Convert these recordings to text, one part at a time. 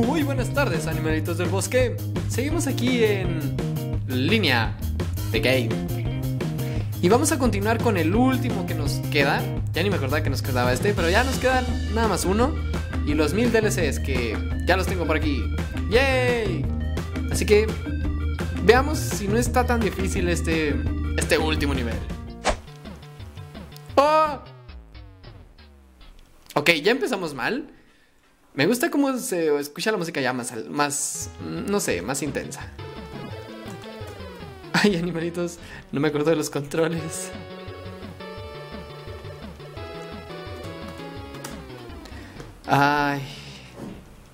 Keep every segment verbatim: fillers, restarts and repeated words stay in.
Muy buenas tardes, animalitos del bosque. Seguimos aquí en Linea The Game. Y vamos a continuar con el último que nos queda. Ya ni me acordaba que nos quedaba este, pero ya nos quedan nada más uno. Y los mil D L Cs que ya los tengo por aquí. ¡Yay! Así que veamos si no está tan difícil este, este último nivel. ¡Oh! Ok, ya empezamos mal. Me gusta cómo se escucha la música ya más, más, no sé, más intensa. Ay, animalitos, no me acuerdo de los controles. Ay,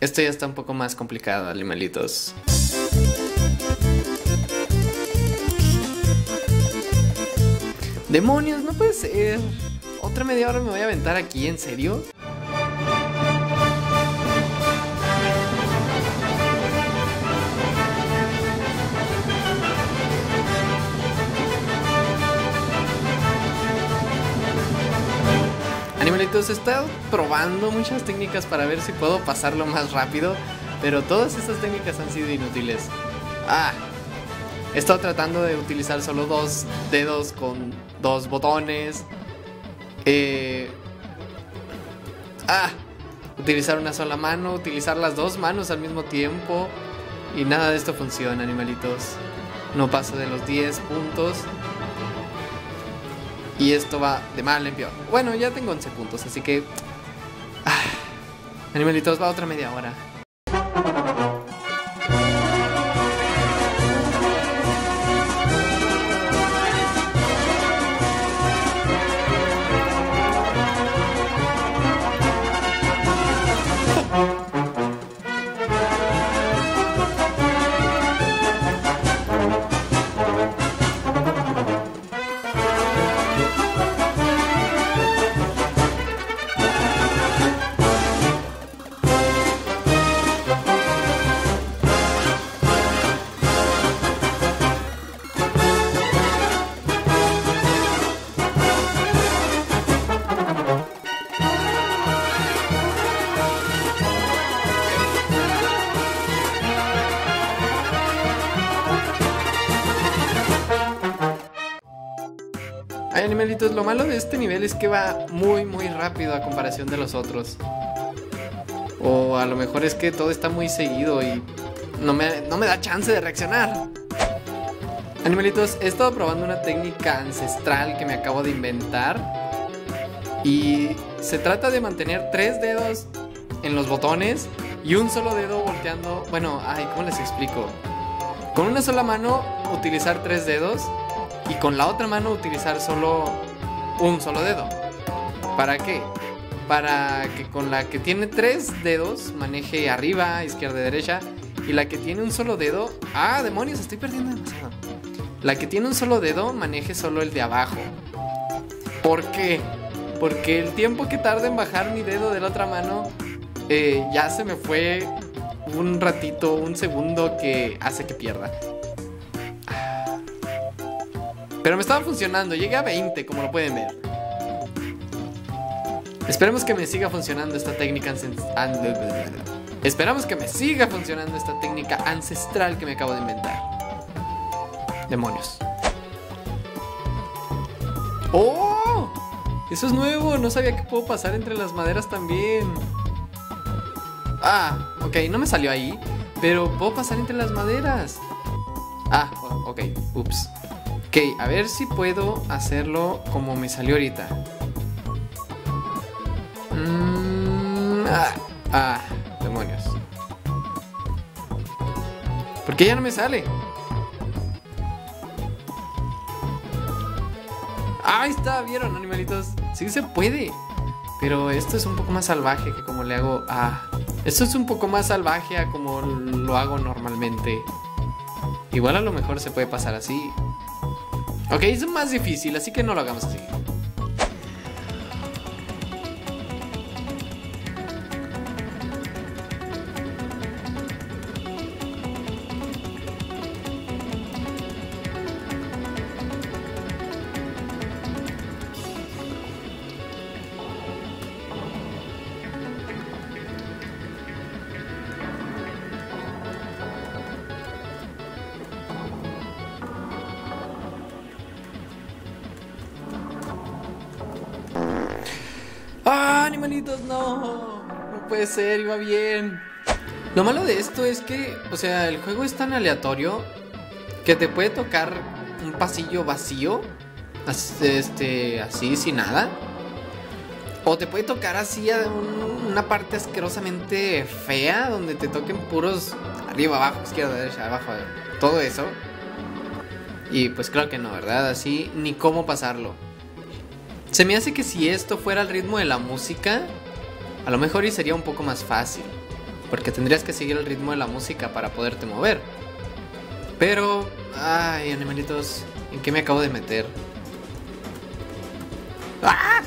esto ya está un poco más complicado, animalitos. ¡Demonios! No puede ser. ¿Otra media hora me voy a aventar aquí? ¿En serio? Animalitos, he estado probando muchas técnicas para ver si puedo pasarlo más rápido, pero todas esas técnicas han sido inútiles. Ah, he estado tratando de utilizar solo dos dedos con dos botones. Eh, ah, utilizar una sola mano, utilizar las dos manos al mismo tiempo. Y nada de esto funciona, animalitos. No paso de los diez puntos. Y esto va de mal en peor. Bueno, ya tengo once puntos, así que... Ah, animalitos, va otra media hora. Ay, animalitos, lo malo de este nivel es que va muy muy rápido a comparación de los otros. O a lo mejor es que todo está muy seguido y no me, no me da chance de reaccionar. Animalitos, he estado probando una técnica ancestral que me acabo de inventar. Y se trata de mantener tres dedos en los botones y un solo dedo volteando... Bueno, ay, ¿cómo les explico? Con una sola mano utilizar tres dedos y con la otra mano utilizar solo un solo dedo. ¿Para qué? Para que con la que tiene tres dedos maneje arriba, izquierda y derecha. Y la que tiene un solo dedo... ¡Ah, demonios! Estoy perdiendo demasiado. La que tiene un solo dedo maneje solo el de abajo. ¿Por qué? Porque el tiempo que tarda en bajar mi dedo de la otra mano... Eh, ya se me fue un ratito, un segundo que hace que pierda. Pero me estaba funcionando, llegué a veinte, como lo pueden ver. Esperemos que me siga funcionando esta técnica ancestral. Esperamos que me siga funcionando esta técnica ancestral que me acabo de inventar. Demonios. ¡Oh! Eso es nuevo, no sabía que puedo pasar entre las maderas también. Ah, ok, no me salió ahí, pero puedo pasar entre las maderas. Ah, ok, ups. Ok, a ver si puedo hacerlo como me salió ahorita. Mm, ah, ah, demonios. ¿Por qué ya no me sale? Ahí está, ¿vieron, animalitos? Sí se puede. Pero esto es un poco más salvaje que como le hago... Ah, esto es un poco más salvaje a como lo hago normalmente. Igual a lo mejor se puede pasar así. Ok, es más difícil, así que no lo hagamos así. manitos, no. No puede ser, iba bien. Lo malo de esto es que, o sea, el juego es tan aleatorio que te puede tocar un pasillo vacío, este, así, sin nada. O te puede tocar así una parte asquerosamente fea, donde te toquen puros arriba, abajo, izquierda, derecha, abajo, todo eso. Y pues claro que no, ¿verdad? Así ni cómo pasarlo. Se me hace que si esto fuera el ritmo de la música, a lo mejor y sería un poco más fácil, porque tendrías que seguir el ritmo de la música para poderte mover. Pero, ay, animalitos, ¿en qué me acabo de meter? ¡Ah!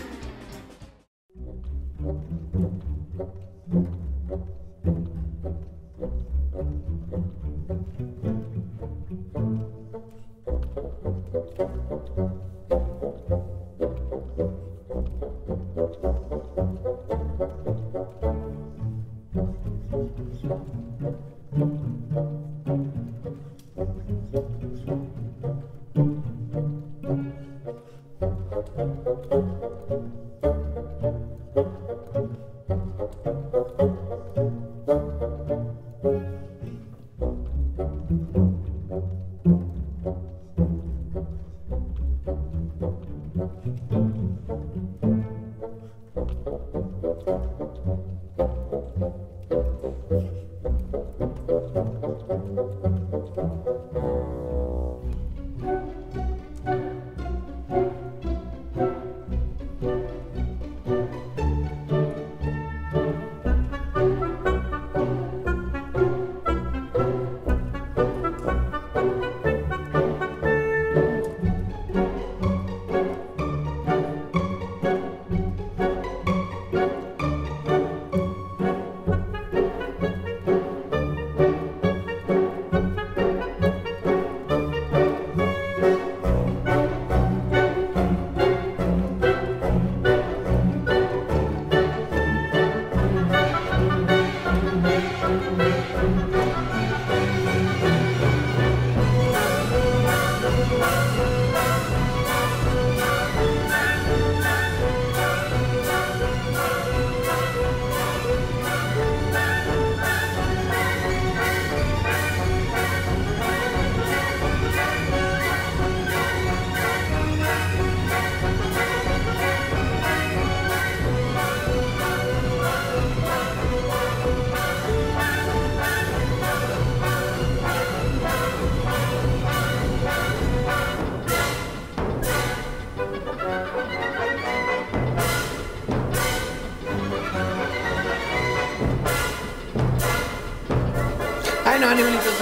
No, animalitos,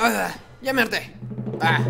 ah, ya me harté. Ah.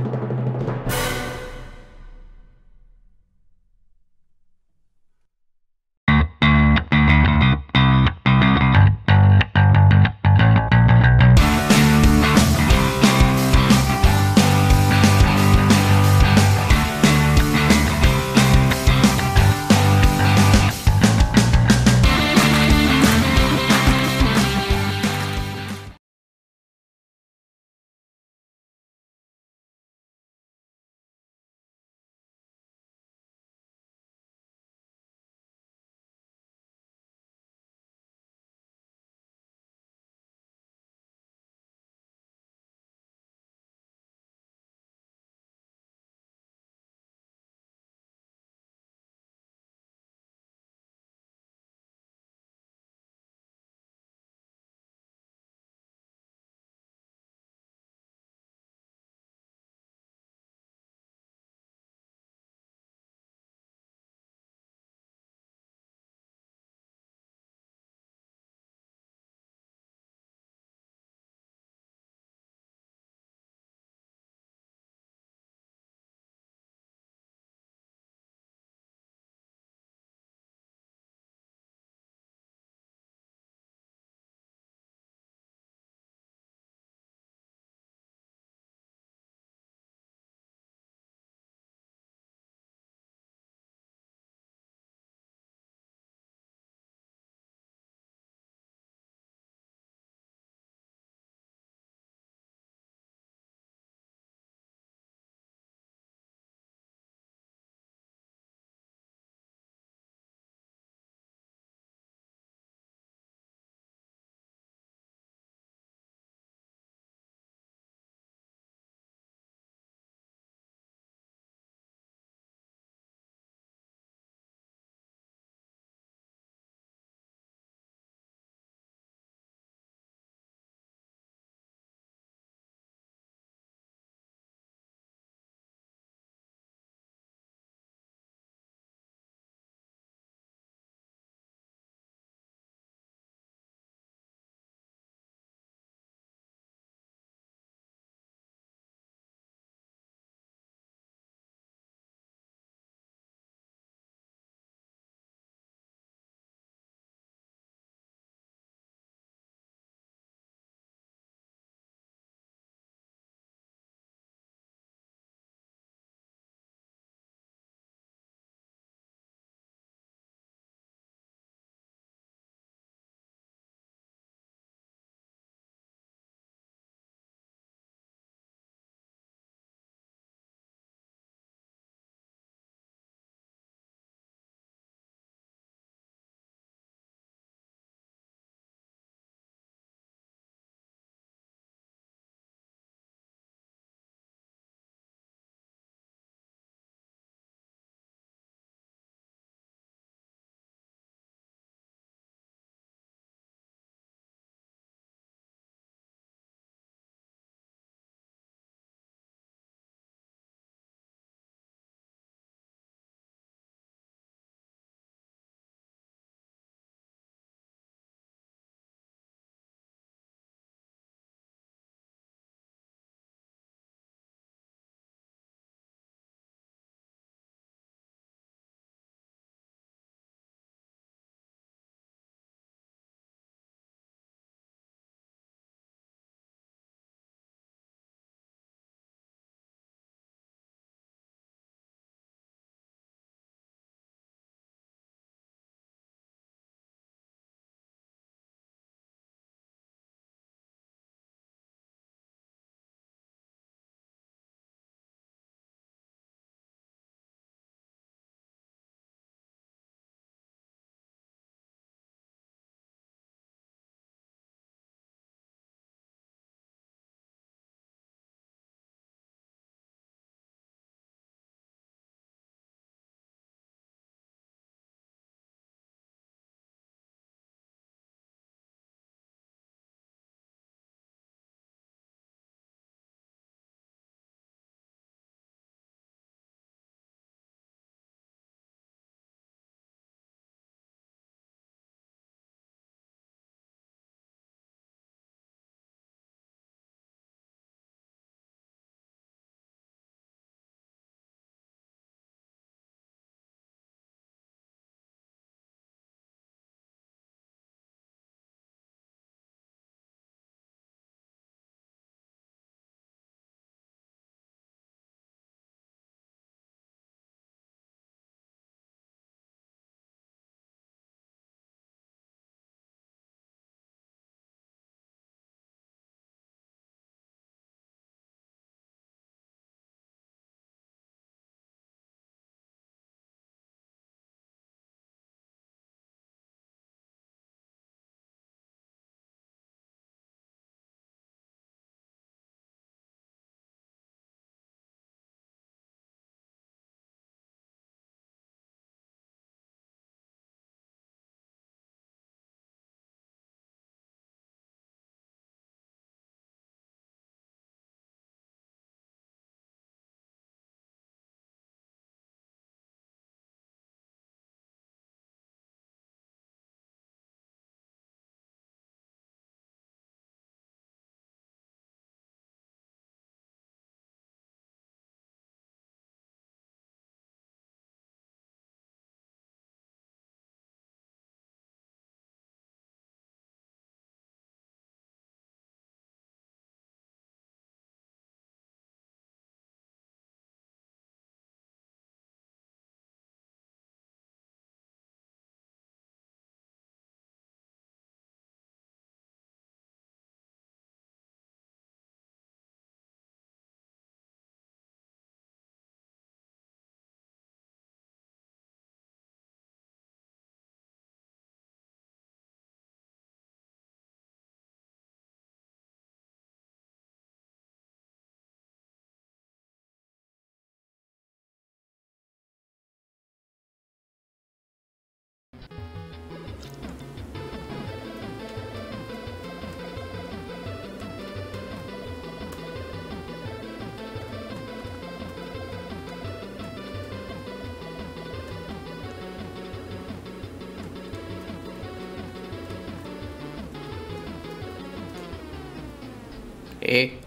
eh.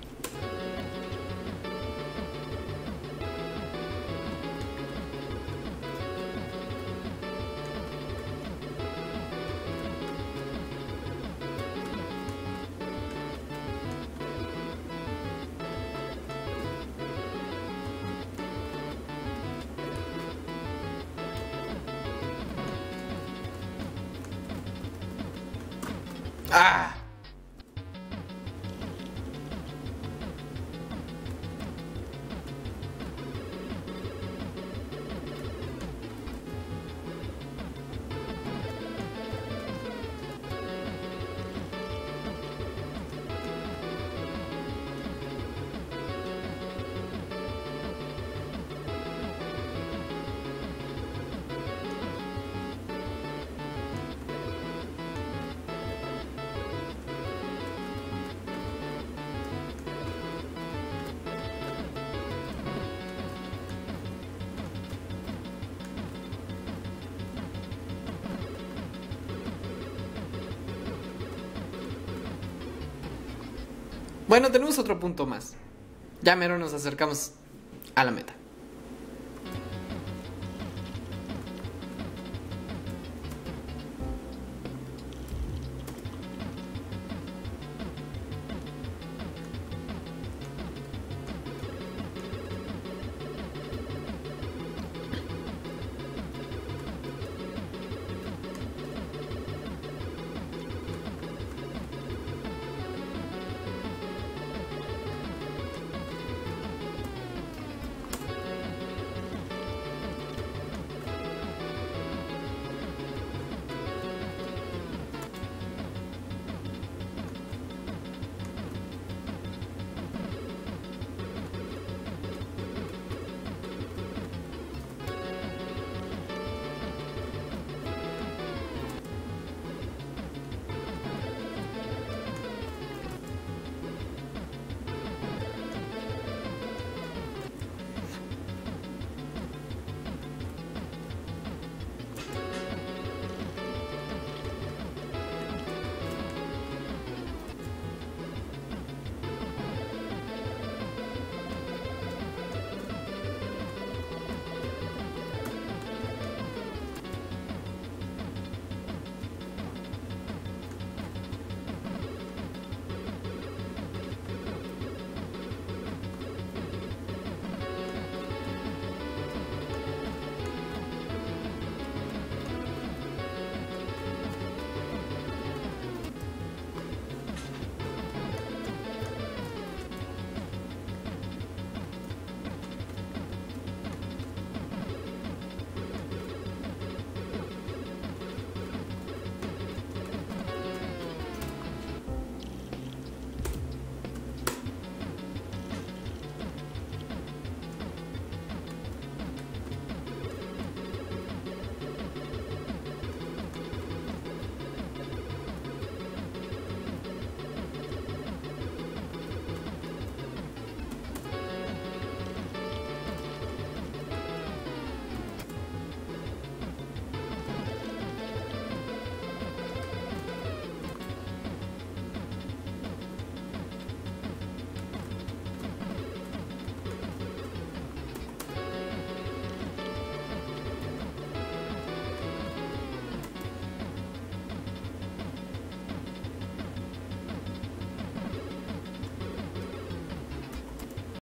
¡Ah! Bueno, tenemos otro punto más. Ya mero nos acercamos a la meta.